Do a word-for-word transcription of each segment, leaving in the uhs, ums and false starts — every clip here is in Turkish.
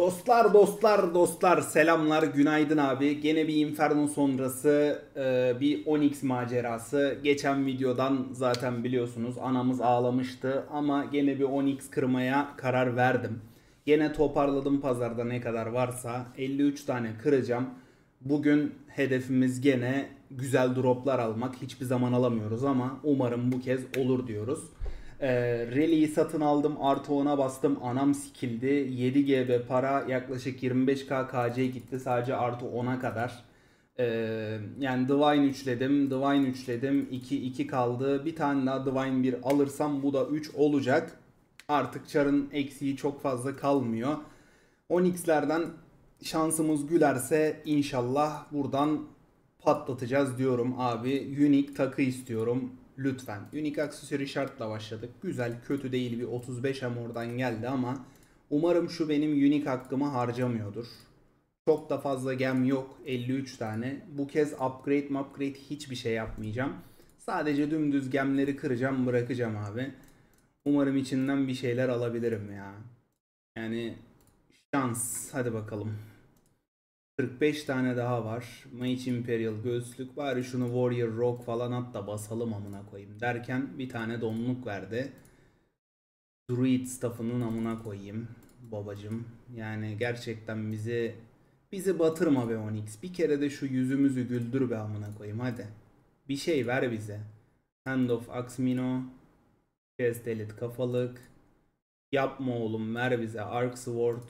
Dostlar dostlar dostlar selamlar, günaydın abi. Gene bir Inferno sonrası bir Onyx macerası. Geçen videodan zaten biliyorsunuz anamız ağlamıştı ama gene bir Onyx kırmaya karar verdim. Gene toparladım pazarda ne kadar varsa elli üç tane kıracağım. Bugün hedefimiz gene güzel droplar almak. Hiçbir zaman alamıyoruz ama umarım bu kez olur diyoruz. Ee, Rally'yi satın aldım, artı ona bastım, anam sikildi. Yedi GB para, yaklaşık yirmi beş k K C gitti sadece artı ona kadar. ee, Yani Divine üçledim, Divine üçledim, iki iki kaldı. Bir tane daha Divine bir alırsam bu da üç olacak. Artık çarın eksiği çok fazla kalmıyor. Onyx'lerden şansımız gülerse inşallah buradan patlatacağız diyorum abi. Unique takı istiyorum lütfen. Unique aksesuarı şartla başladık. Güzel, kötü değil, bir otuz beş M oradan geldi ama umarım şu benim unique hakkımı harcamıyordur. Çok da fazla gem yok, elli üç tane. Bu kez upgrade mi upgrade hiçbir şey yapmayacağım. Sadece dümdüz gemleri kıracağım, bırakacağım abi. Umarım içinden bir şeyler alabilirim ya. Yani şans, hadi bakalım. kırk beş tane daha var. Mage Imperial göğüslük, bari şunu Warrior Rock falan at da basalım amına koyayım derken bir tane donluk verdi. Druid staff'ının amına koyayım babacım. Yani gerçekten bizi bizi batırma be Onyx. Bir kere de şu yüzümüzü güldür be amına koyayım hadi. Bir şey ver bize. Hand of Axmino, Chest Elite kafalık. Yapma oğlum, ver bize Arc Sword.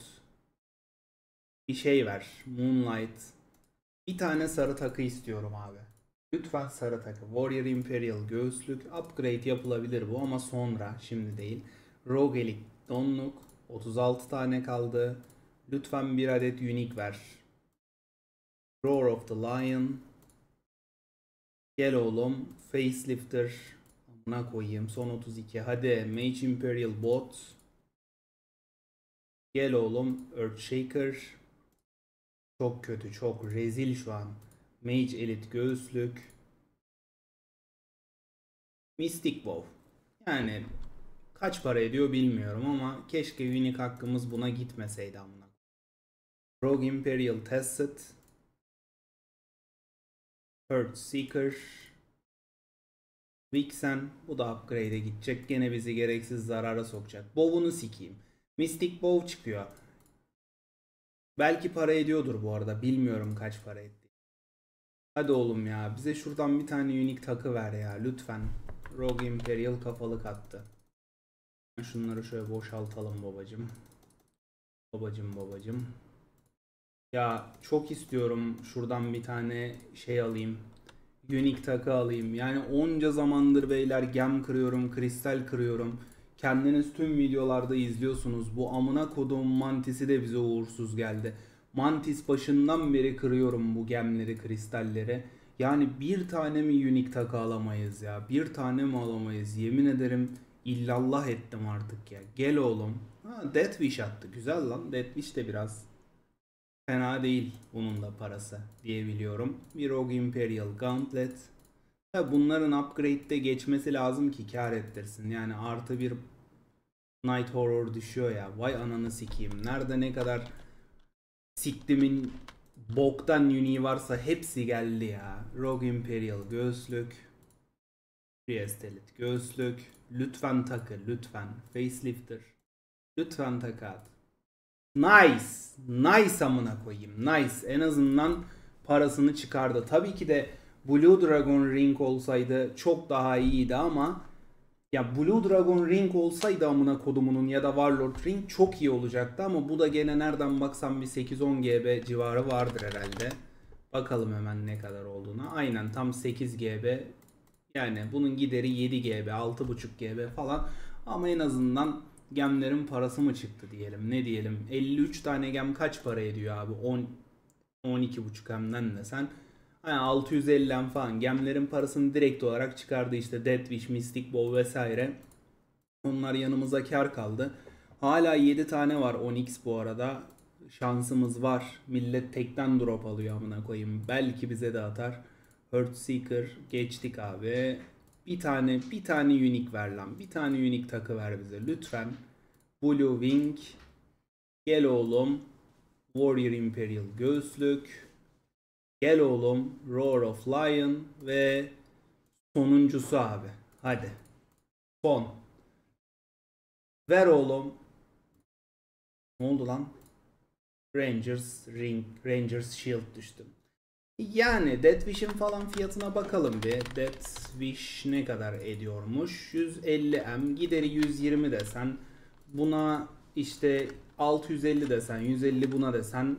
Bir şey ver. Moonlight. Bir tane sarı takı istiyorum abi. Lütfen sarı takı. Warrior Imperial göğüslük. Upgrade yapılabilir bu ama sonra, şimdi değil. Roguelik donluk. otuz altı tane kaldı. Lütfen bir adet unique ver. Roar of the Lion. Gel oğlum. Facelifter. Buna koyayım. Son otuz iki. Hadi. Mage Imperial Bot. Gel oğlum. Earthshaker. Çok kötü, çok rezil şu an. Mage Elite göğüslük. Mystic Bow. Yani kaç para ediyor bilmiyorum ama keşke unique hakkımız buna gitmeseydi amına. Rogue Imperial Tested. Hurt Seeker. Vixen. Bu da upgrade'e gidecek. Gene bizi gereksiz zarara sokacak. Bow'unu sikeyim. Mystic Bow çıkıyor. Belki para ediyordur bu arada. Bilmiyorum kaç para etti. Hadi oğlum ya. Bize şuradan bir tane unique takı ver ya. Lütfen. Rogue Imperial kafalık attı. Şunları şöyle boşaltalım babacım. Babacım babacım. Ya çok istiyorum şuradan bir tane şey alayım. Unique takı alayım. Yani onca zamandır beyler gem kırıyorum. Kristal kırıyorum. Kendiniz tüm videolarda izliyorsunuz. Bu amına koduğum mantisi de bize uğursuz geldi. Mantis başından beri kırıyorum bu gemleri, kristalleri. Yani bir tane mi unique takı alamayız ya? Bir tane mi alamayız? Yemin ederim illallah ettim artık ya. Gel oğlum. Ha, Death Wish attı. Güzel lan. Death Wish de biraz fena değil. Bunun da parası diyebiliyorum. Bir Rogue Imperial Gauntlet. Bunların upgrade'de geçmesi lazım ki kar ettirsin. Yani artı bir Night Horror düşüyor ya. Vay ananı sikeyim. Nerede ne kadar siktimin boktan unique varsa hepsi geldi ya. Rogue Imperial göğüslük. Priest Elite göğüslük. Lütfen takı. Lütfen. Facelifter. Lütfen takı at. Nice. Nice amına koyayım. Nice. En azından parasını çıkardı. Tabii ki de Blue Dragon Ring olsaydı çok daha iyiydi ama ya Blue Dragon Ring olsaydı amına kodumunun ya da Warlord Ring çok iyi olacaktı ama bu da gene nereden baksam bir sekiz on GB civarı vardır herhalde. Bakalım hemen ne kadar olduğuna. Aynen tam sekiz GB. Yani bunun gideri yedi GB, altı buçuk GB falan ama en azından gemlerin parası mı çıktı diyelim. Ne diyelim? elli üç tane gem kaç para ediyor abi? on on iki buçuk M'den de sen yani altı yüz elli M falan gemlerin parasını direkt olarak çıkardı işte. Death Wish, Mystic Bow vesaire. Onlar yanımıza kar kaldı. Hala yedi tane var Onyx bu arada. Şansımız var. Millet tekten drop alıyor amına koyayım. Belki bize de atar. Heartseeker geçtik abi. Bir tane bir tane unique ver lan. Bir tane unique takı ver bize lütfen. Blue Wing. Gel oğlum. Warrior Imperial Göğüslük. Gel oğlum. Roar of Lion. Ve sonuncusu abi. Hadi. Son. Ver oğlum. Ne oldu lan? Rangers Ring. Rangers Shield düştüm. Yani Death Wish'in falan fiyatına bakalım bir. Death Wish ne kadar ediyormuş? yüz elli milyon. Gideri yüz yirmi desen. Buna işte altı yüz elli desen. yüz elli buna desen.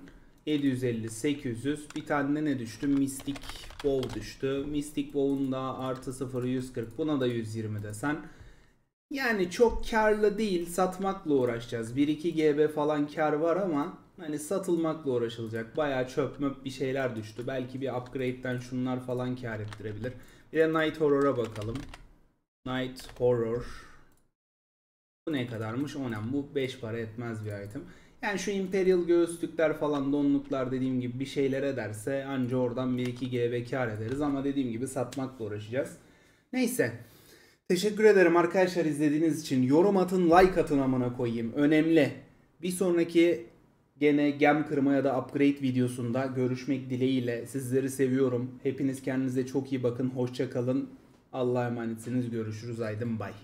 yedi yüz elli, sekiz yüz. Bir tane ne düştü? Mystic Bow düştü. Mystic Bow'un da artı sıfır yüz kırk. Buna da yüz yirmi desen. Yani çok karlı değil. Satmakla uğraşacağız. bir iki G B falan kar var ama hani satılmakla uğraşılacak. Bayağı çöp möp bir şeyler düştü. Belki bir upgrade'den şunlar falan kar ettirebilir. Bir de Night Horror'a bakalım. Night Horror. Bu ne kadarmış? Onem. Bu beş para etmez bir item. Yani şu Imperial göğüslükler falan, donluklar dediğim gibi bir şeyler ederse anca oradan bir iki G B kar ederiz. Ama dediğim gibi satmakla uğraşacağız. Neyse. Teşekkür ederim arkadaşlar izlediğiniz için. Yorum atın, like atın amına koyayım. Önemli. Bir sonraki gene gem kırma ya da upgrade videosunda görüşmek dileğiyle. Sizleri seviyorum. Hepiniz kendinize çok iyi bakın. Hoşça kalın. Allah'a emanetsiniz. Görüşürüz. Aydın. Bye.